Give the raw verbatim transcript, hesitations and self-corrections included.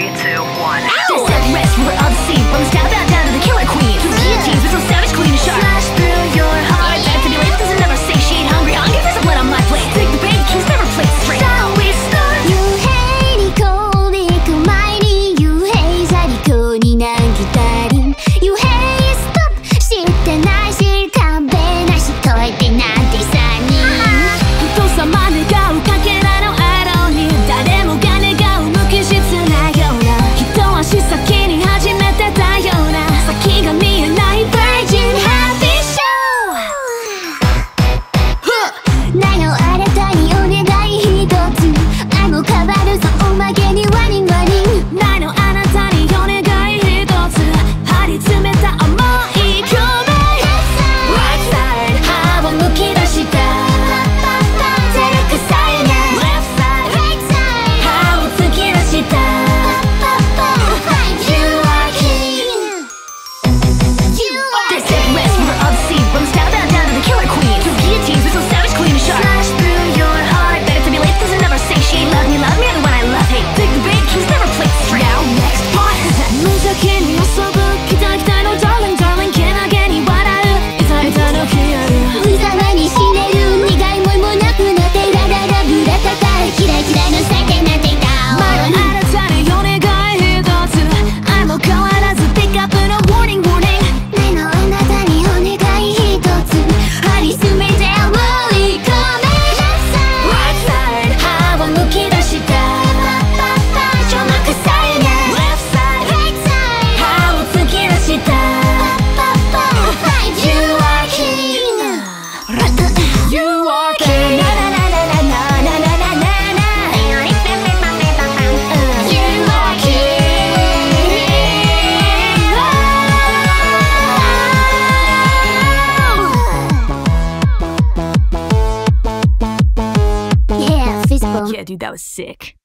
Three, two, one. Ow! This at rest, we're on the scene. From the stab out down to the killer queen. Through guillotines with some savage queen of sharks. Slash through your heart. Our bad fibulation doesn't ever say she ain't hungry. I'll give her some blood on my plate. Take the bait, kings never play straight. Now we start. You hate it, cold, it's mine. You hate it, cold, it's mine. You hate it, stop. Shit, I should come back. I should go like this. Dude, that was sick.